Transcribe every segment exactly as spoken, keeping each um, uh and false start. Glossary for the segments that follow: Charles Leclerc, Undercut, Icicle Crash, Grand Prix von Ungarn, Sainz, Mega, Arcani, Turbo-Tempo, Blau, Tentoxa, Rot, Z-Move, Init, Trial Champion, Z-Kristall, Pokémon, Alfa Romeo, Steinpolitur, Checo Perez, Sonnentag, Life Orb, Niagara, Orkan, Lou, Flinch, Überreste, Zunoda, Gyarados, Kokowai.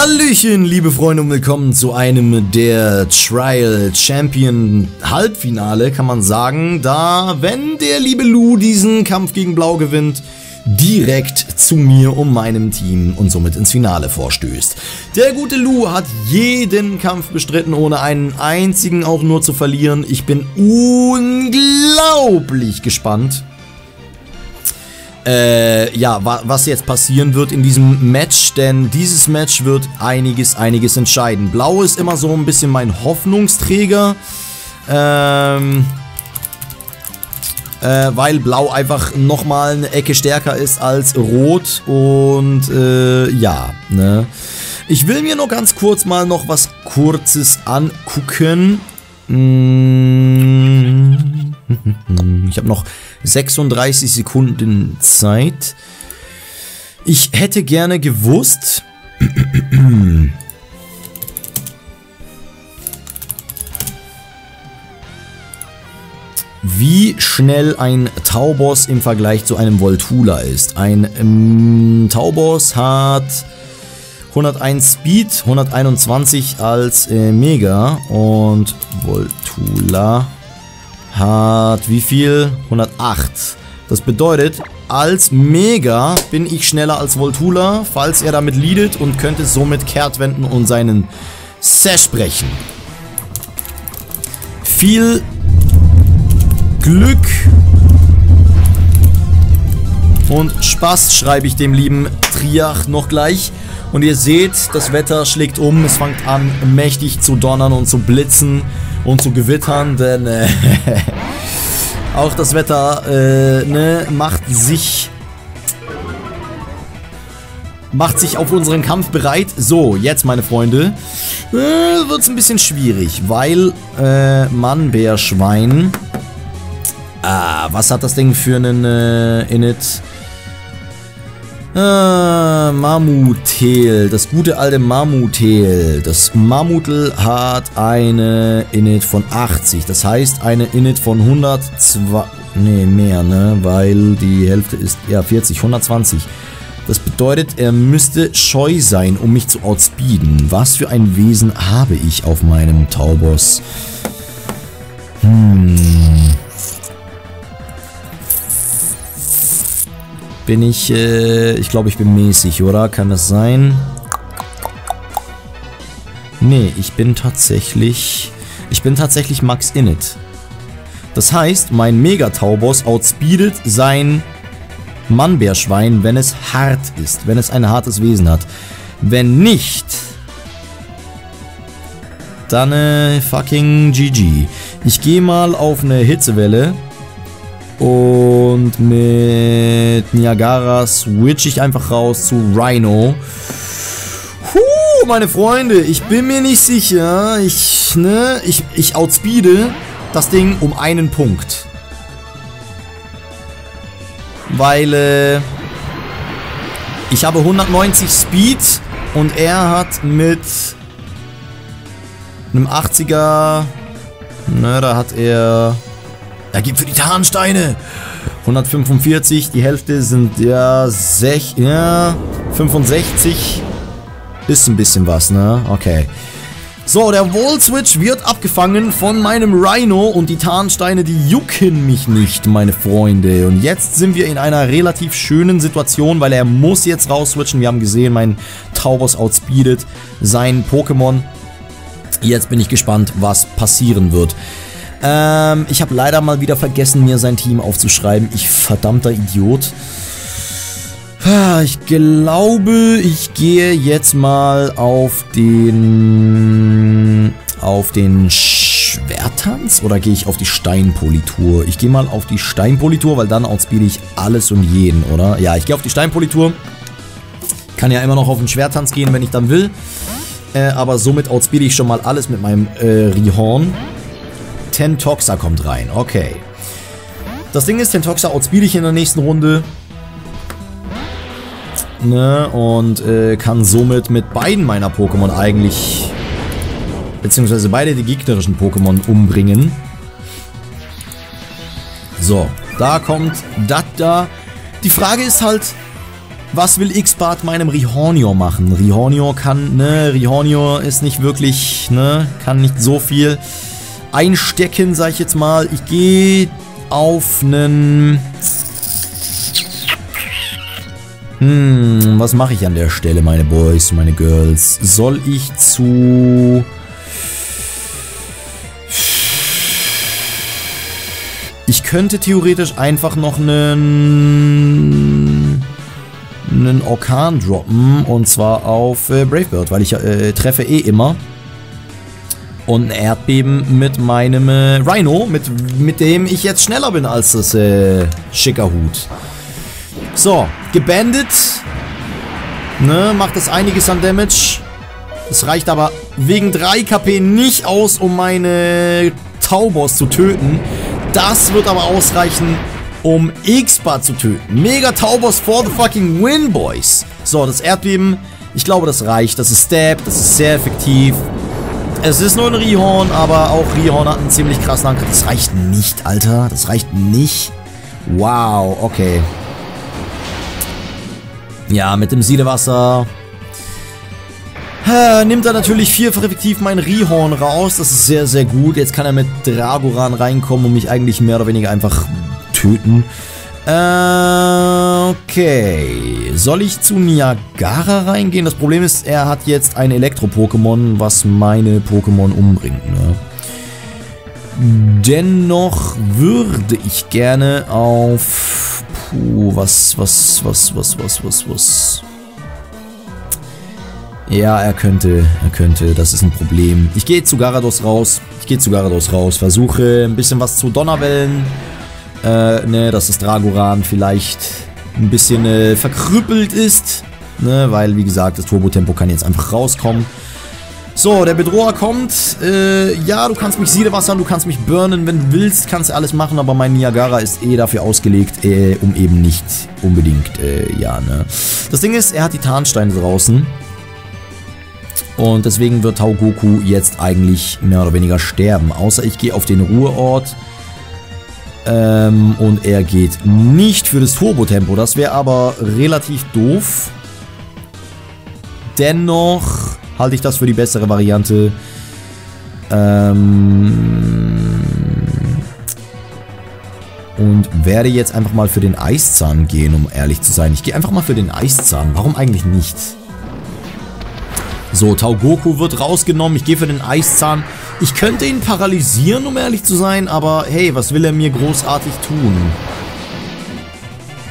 Hallöchen, liebe Freunde, und willkommen zu einem der Trial Champion Halbfinale, kann man sagen, da, wenn der liebe Lou diesen Kampf gegen Blau gewinnt, direkt zu mir und meinem Team und somit ins Finale vorstößt. Der gute Lou hat jeden Kampf bestritten, ohne einen einzigen auch nur zu verlieren. Ich bin unglaublich gespannt. Äh, ja, wa was jetzt passieren wird in diesem Match, denn dieses Match wird einiges, einiges entscheiden. Blau ist immer so ein bisschen mein Hoffnungsträger, ähm, äh, weil Blau einfach nochmal eine Ecke stärker ist als Rot und, äh, ja, ne. Ich will mir nur ganz kurz mal noch was Kurzes angucken. Mm. Ich habe noch sechsunddreißig Sekunden Zeit. Ich hätte gerne gewusst. Wie schnell ein Tauboss im Vergleich zu einem Voltula ist. Ein ähm, Tauboss hat hunderteins Speed, hunderteinundzwanzig als äh, Mega und Voltula hat wie viel? hundertacht. Das bedeutet, als Mega bin ich schneller als Voltula, falls er damit leadet und könnte somit kehrt wenden und seinen Sash brechen. Viel Glück und Spaß schreibe ich dem lieben Triach noch gleich. Und ihr seht, das Wetter schlägt um, es fängt an mächtig zu donnern und zu blitzen und zu gewittern, denn äh, auch das Wetter äh, ne, macht sich macht sich auf unseren Kampf bereit. So, jetzt meine Freunde, äh, wird es ein bisschen schwierig, weil äh, ManBearPig. Ah, was hat das Ding für einen äh, Init? Ah, Mamutel, das gute alte Mamutel. Das Mamutel hat eine Init von achtzig, das heißt eine Init von hundertzwei, ne mehr, ne, weil die Hälfte ist, ja, vierzig, hundertzwanzig. Das bedeutet, er müsste scheu sein, um mich zu outspeeden. Was für ein Wesen habe ich auf meinem Tauboss? Hm. Bin ich, äh, ich glaube, ich bin mäßig, oder? Kann das sein? Nee, ich bin tatsächlich, ich bin tatsächlich Max Init. Das heißt, mein Mega-Tauboss outspeedet sein Mannbärschwein, wenn es hart ist, wenn es ein hartes Wesen hat. Wenn nicht, dann äh, fucking G G. Ich gehe mal auf eine Hitzewelle. Und mit Niagara switch ich einfach raus zu Rhino. Huh, meine Freunde, ich bin mir nicht sicher. Ich, ne, ich, ich outspeede das Ding um einen Punkt. Weil, äh, ich habe hundertneunzig Speed und er hat mit einem achtziger, ne, da hat er... Er gibt für die Tarnsteine hundertfünfundvierzig, die Hälfte sind ja, sech, ja fünfundsechzig. Ist ein bisschen was, ne? Okay. So, der Wall-Switch wird abgefangen von meinem Rhino und die Tarnsteine, die jucken mich nicht, meine Freunde. Und jetzt sind wir in einer relativ schönen Situation, weil er muss jetzt raus-switchen. Wir haben gesehen, mein Tauboss outspeedet sein Pokémon. Jetzt bin ich gespannt, was passieren wird. Ähm, ich habe leider mal wieder vergessen, mir sein Team aufzuschreiben. Ich verdammter Idiot. Ich glaube, ich gehe jetzt mal auf den... auf den Schwerttanz? Oder gehe ich auf die Steinpolitur? Ich gehe mal auf die Steinpolitur, weil dann outspeede ich alles und jeden, oder? Ja, ich gehe auf die Steinpolitur. Kann ja immer noch auf den Schwerttanz gehen, wenn ich dann will. Äh, aber somit outspeede ich schon mal alles mit meinem äh, Rihorn. Tentoxa kommt rein, okay. Das Ding ist, Tentoxa outspeed ich in der nächsten Runde. Ne, und äh, kann somit mit beiden meiner Pokémon eigentlich, beziehungsweise beide die gegnerischen Pokémon umbringen. So, da kommt das da. Die Frage ist halt, Was will X-Bart meinem Rihornio machen? Rihornio kann, ne, Rihornio ist nicht wirklich, ne, kann nicht so viel einstecken, sag ich jetzt mal. Ich gehe auf einen... Hm, was mache ich an der Stelle, meine Boys, meine Girls? Soll ich zu... Ich könnte theoretisch einfach noch einen, einen Orkan droppen, und zwar auf äh, Bravebird, weil ich äh, treffe eh immer. Und ein Erdbeben mit meinem äh, Rhino, mit, mit dem ich jetzt schneller bin als das äh, Schickerhut. So, gebandet. Ne, macht das einiges an Damage. Es reicht aber wegen drei KP nicht aus, um meine Tauboss zu töten. Das wird aber ausreichen, um X-Bart zu töten. Mega Tauboss for the fucking win, boys. So, das Erdbeben. Ich glaube, das reicht. Das ist Stab. Das ist sehr effektiv. Es ist nur ein Rihorn, aber auch Rihorn hat einen ziemlich krassen Angriff. Das reicht nicht, Alter. Das reicht nicht. Wow, okay. Ja, mit dem Siedewasser... nimmt er natürlich vierfach effektiv mein Rihorn raus. Das ist sehr, sehr gut. Jetzt kann er mit Dragoran reinkommen und mich eigentlich mehr oder weniger einfach töten. Äh, okay. Soll ich zu Niagara reingehen? Das Problem ist, er hat jetzt ein Elektro-Pokémon, was meine Pokémon umbringt, ne? Dennoch würde ich gerne auf... Puh, was, was, was, was, was, was, was... Ja, er könnte, er könnte, das ist ein Problem. Ich gehe zu Gyarados raus, ich gehe zu Gyarados raus, versuche ein bisschen was zu Donnerwellen. Äh, ne, dass das Dragoran vielleicht ein bisschen äh, verkrüppelt ist. Ne, weil, wie gesagt, das Turbo-Tempo kann jetzt einfach rauskommen. So, der Bedroher kommt. Äh, ja, du kannst mich siedewassern, du kannst mich burnen, wenn du willst, kannst du alles machen, aber mein Niagara ist eh dafür ausgelegt, äh, um eben nicht unbedingt, äh, ja, ne. Das Ding ist, er hat die Tarnsteine draußen. Und deswegen wird Taugoku jetzt eigentlich mehr oder weniger sterben. Außer ich gehe auf den Ruheort. Ähm, und er geht nicht für das Turbo-Tempo. Das wäre aber relativ doof. Dennoch halte ich das für die bessere Variante. Ähm, und werde jetzt einfach mal für den Eiszahn gehen, um ehrlich zu sein. Ich gehe einfach mal für den Eiszahn. Warum eigentlich nicht? So, Taugoku wird rausgenommen. Ich gehe für den Eiszahn. Ich könnte ihn paralysieren, um ehrlich zu sein, aber hey, was will er mir großartig tun?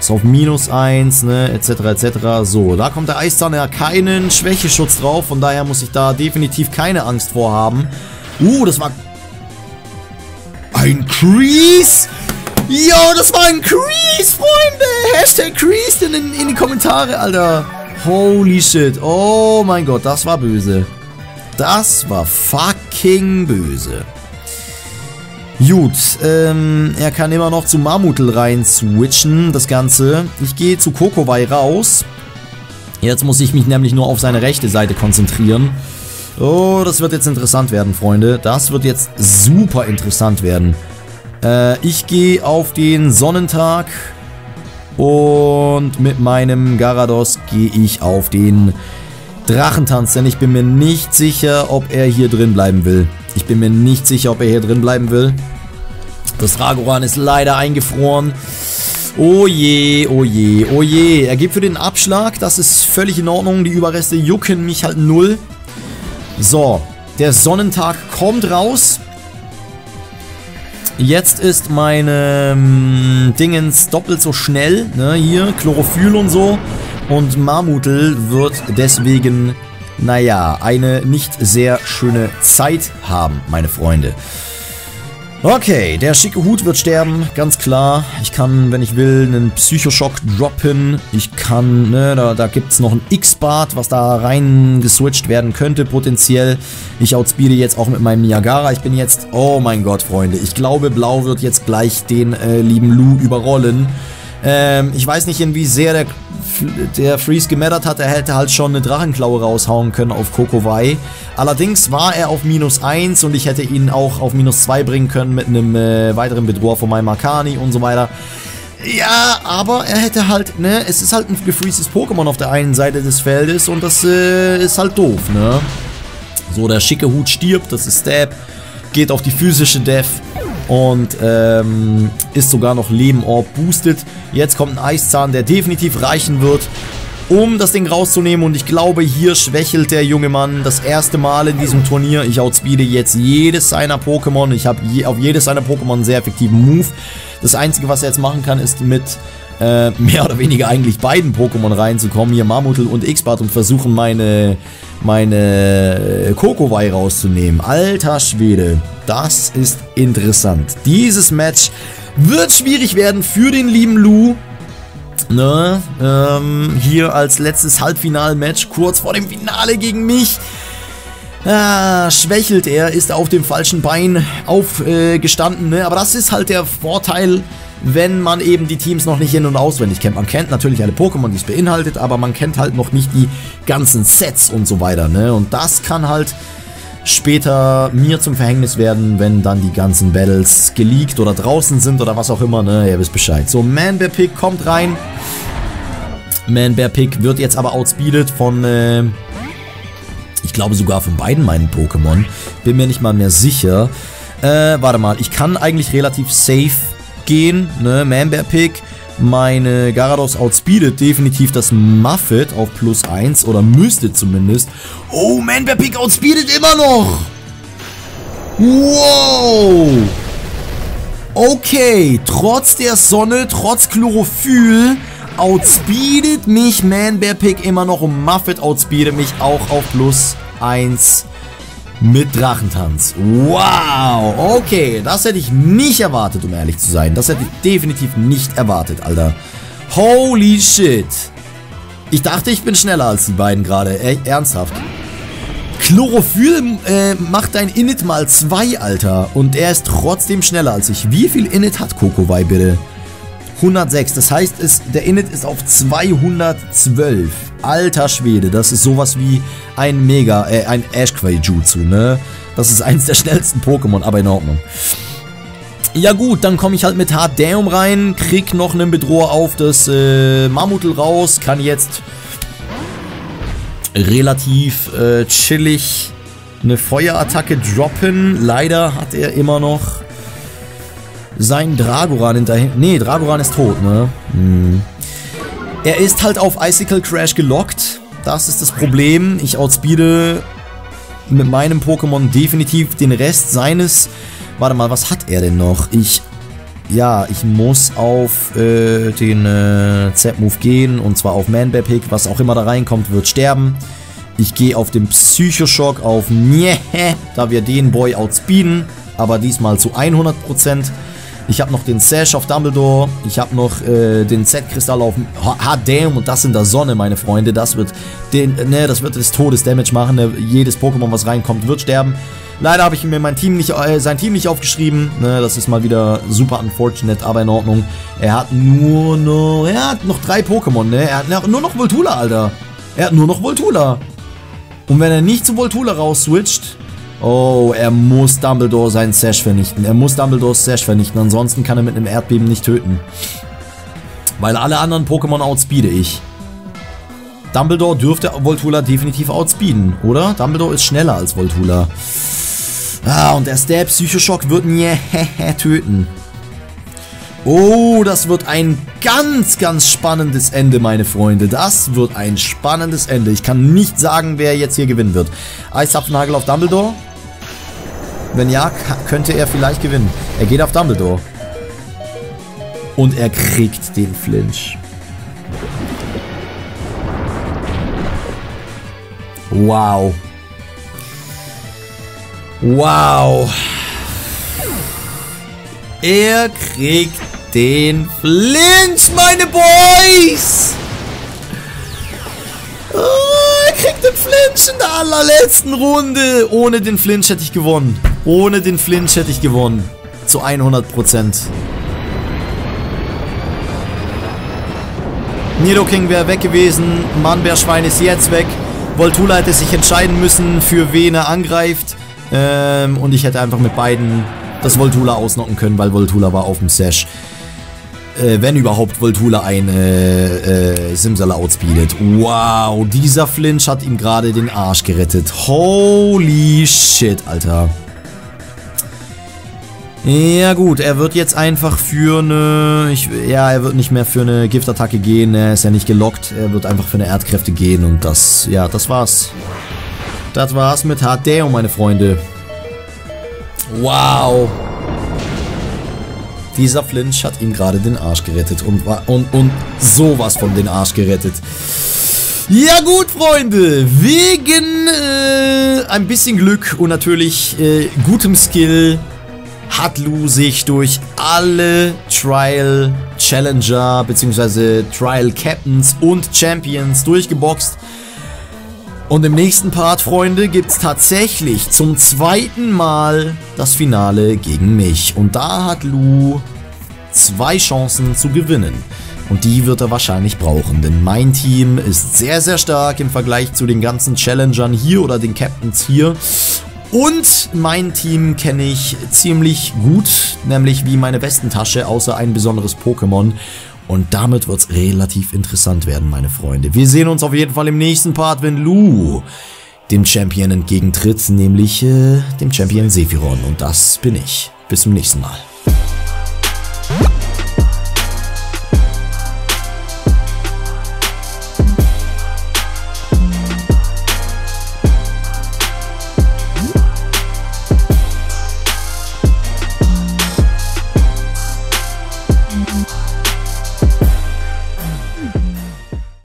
Ist auf minus eins, ne, et cetera, et cetera. So, da kommt der Eiszahn. Er hat keinen Schwächeschutz drauf, von daher muss ich da definitiv keine Angst vor haben. Uh, das war... Ein Crease? Yo, das war ein Crease, Freunde! Hashtag Crease in, in, in die Kommentare, Alter. Holy shit, oh mein Gott, das war böse. Das war fucking böse. Gut, ähm, er kann immer noch zu Mamutel rein switchen, das Ganze. Ich gehe zu Kokowai raus. Jetzt muss ich mich nämlich nur auf seine rechte Seite konzentrieren. Oh, das wird jetzt interessant werden, Freunde. Das wird jetzt super interessant werden. Äh, ich gehe auf den Sonnentag. Und mit meinem Gyarados gehe ich auf den Drachentanz, denn ich bin mir nicht sicher, ob er hier drin bleiben will. Ich bin mir nicht sicher, ob er hier drin bleiben will. Das Dragoran ist leider eingefroren. Oh je, oh je, oh je. Er geht für den Abschlag, das ist völlig in Ordnung. Die Überreste jucken mich halt null. So, der Sonnentag kommt raus. Jetzt ist meine ähm, Dingens doppelt so schnell, ne, hier, Chlorophyll und so. Und Mamutel wird deswegen, naja, eine nicht sehr schöne Zeit haben, meine Freunde. Okay, der schicke Hut wird sterben, ganz klar. Ich kann, wenn ich will, einen Psychoschock droppen. Ich kann, ne, da, da gibt es noch ein X-Bart, was da rein geswitcht werden könnte, potenziell. Ich outspeede jetzt auch mit meinem Niagara. Ich bin jetzt, oh mein Gott, Freunde. Ich glaube, Blau wird jetzt gleich den äh, lieben Lou überrollen. Ähm, ich weiß nicht, inwie sehr der, der Freeze gemattert hat. Er hätte halt schon eine Drachenklaue raushauen können auf Kokowai. Allerdings war er auf minus eins und ich hätte ihn auch auf minus zwei bringen können mit einem äh, weiteren Bedroher von meinem Arcani und so weiter. Ja, aber er hätte halt, ne, es ist halt ein gefreezes Pokémon auf der einen Seite des Feldes und das äh, ist halt doof, ne. So, der schicke Hut stirbt, das ist Stab, geht auf die physische Def und ähm, ist sogar noch Leben Orb boosted. Jetzt kommt ein Eiszahn, der definitiv reichen wird, um das Ding rauszunehmen, und ich glaube, hier schwächelt der junge Mann das erste Mal in diesem Turnier. Ich outspeede jetzt jedes seiner Pokémon. Ich habe je, auf jedes seiner Pokémon einen sehr effektiven Move. Das Einzige, was er jetzt machen kann, ist mit äh, mehr oder weniger eigentlich beiden Pokémon reinzukommen, hier Mamutel und X-Bart, und versuchen, meine, meine Kokowai rauszunehmen. Alter Schwede, das ist interessant. Dieses Match wird schwierig werden für den lieben Lou. Ne, ähm, hier als letztes Halbfinal-Match, kurz vor dem Finale gegen mich. Ah, schwächelt er, ist auf dem falschen Bein aufgestanden. Äh, ne? Aber das ist halt der Vorteil, wenn man eben die Teams noch nicht in- und auswendig kennt. Man kennt natürlich alle Pokémon, die es beinhaltet, aber man kennt halt noch nicht die ganzen Sets und so weiter. Ne? Und das kann halt später mir zum Verhängnis werden, wenn dann die ganzen Battles geleakt oder draußen sind oder was auch immer, ne, ihr wisst Bescheid. So, ManBearPig kommt rein. ManBearPig wird jetzt aber outspeedet von, äh, ich glaube sogar von beiden meinen Pokémon. Bin mir nicht mal mehr sicher. Äh, warte mal, ich kann eigentlich relativ safe gehen, ne, ManBearPig. Meine Gyarados outspeedet definitiv das Muffet auf plus eins, oder müsste zumindest. Oh, ManBearPig outspeedet immer noch! Wow! Okay, trotz der Sonne, trotz Chlorophyll, outspeedet mich ManBearPig immer noch, und Muffet outspeedet mich auch auf plus eins mit Drachentanz. Wow, okay, das hätte ich nicht erwartet, um ehrlich zu sein. Das hätte ich definitiv nicht erwartet, Alter. Holy shit. Ich dachte, ich bin schneller als die beiden gerade. E- ernsthaft. Chlorophyll äh, macht dein Init mal zwei, Alter. Und er ist trotzdem schneller als ich. Wie viel Init hat Kokowai, bitte? hundertsechs. Das heißt, es, der Init ist auf zweihundertzwölf. Alter Schwede, das ist sowas wie ein Mega, äh, ein Ash-Quaijutsu, ne? Das ist eins der schnellsten Pokémon, aber in Ordnung. Ja gut, dann komme ich halt mit Hard Damn rein, krieg noch einen Bedroher auf das äh, Mamutel raus, kann jetzt relativ äh, chillig eine Feuerattacke droppen. Leider hat er immer noch sein Dragoran hinterher. Ne, Dragoran ist tot, ne? Hm. Er ist halt auf Icicle Crash gelockt. Das ist das Problem. Ich outspeede mit meinem Pokémon definitiv den Rest seines. Warte mal, was hat er denn noch? Ich. Ja, ich muss auf äh, den äh, Z-Move gehen. Und zwar auf ManBearPig. Was auch immer da reinkommt, wird sterben. Ich gehe auf den Psychoschock auf. Nye, da wir den Boy outspeeden. Aber diesmal zu hundert Prozent. Ich habe noch den Sash auf Dumbledore. Ich habe noch äh, den Z-Kristall auf H D M, und das in der Sonne, meine Freunde. Das wird den, ne, das wird des Todes Damage machen. Ne? Jedes Pokémon, was reinkommt, wird sterben. Leider habe ich mir mein Team nicht, äh, sein Team nicht aufgeschrieben. Ne? Das ist mal wieder super unfortunate, aber in Ordnung. Er hat nur noch, er hat noch drei Pokémon. Ne? Er hat nur noch Voltula, Alter. Er hat nur noch Voltula. Und wenn er nicht zu Voltula rausswitcht. Oh, er muss Dumbledore seinen Sash vernichten. Er muss Dumbledores Sash vernichten. Ansonsten kann er mit einem Erdbeben nicht töten. Weil alle anderen Pokémon outspeede ich. Dumbledore dürfte Voltula definitiv outspeeden, oder? Dumbledore ist schneller als Voltula. Ah, und der Stab Psychoschock wird ihn töten. Oh, das wird ein ganz, ganz spannendes Ende, meine Freunde. Das wird ein spannendes Ende. Ich kann nicht sagen, wer jetzt hier gewinnen wird. Eistapfenhagel auf Dumbledore. Wenn ja, könnte er vielleicht gewinnen. Er geht auf Dumbledore. Und er kriegt den Flinch. Wow. Wow. Er kriegt den Flinch, meine Boys. Oh, er kriegt den Flinch in der allerletzten Runde. Ohne den Flinch hätte ich gewonnen. Ohne den Flinch hätte ich gewonnen. Zu hundert Prozent. Nidoking wäre weg gewesen. Mannbärschwein ist jetzt weg. Voltula hätte sich entscheiden müssen, für wen er angreift. Ähm, und ich hätte einfach mit beiden das Voltula ausnocken können, weil Voltula war auf dem Sash. äh, wenn überhaupt Voltula ein äh, äh, Simsala outspeedet. Wow, dieser Flinch hat ihm gerade den Arsch gerettet. Holy shit, Alter. Ja gut, er wird jetzt einfach für eine... Ich, ja, er wird nicht mehr für eine Giftattacke gehen. Er ist ja nicht gelockt. Er wird einfach für eine Erdkräfte gehen. Und das... Ja, das war's. Das war's mit H D, meine Freunde. Wow. Dieser Flinch hat ihm gerade den Arsch gerettet. Und, und, und sowas von den Arsch gerettet. Ja gut, Freunde. Wegen äh, ein bisschen Glück und natürlich äh, gutem Skill... hat Lou sich durch alle Trial Challenger bzw. Trial Captains und Champions durchgeboxt. Und im nächsten Part, Freunde, gibt es tatsächlich zum zweiten Mal das Finale gegen mich. Und da hat Lou zwei Chancen zu gewinnen. Und die wird er wahrscheinlich brauchen, denn mein Team ist sehr, sehr stark im Vergleich zu den ganzen Challengern hier oder den Captains hier. Und mein Team kenne ich ziemlich gut, nämlich wie meine Westentasche, außer ein besonderes Pokémon. Und damit wird es relativ interessant werden, meine Freunde. Wir sehen uns auf jeden Fall im nächsten Part, wenn Lou dem Champion entgegentritt, nämlich äh, dem Champion Sephiron. Und das bin ich. Bis zum nächsten Mal.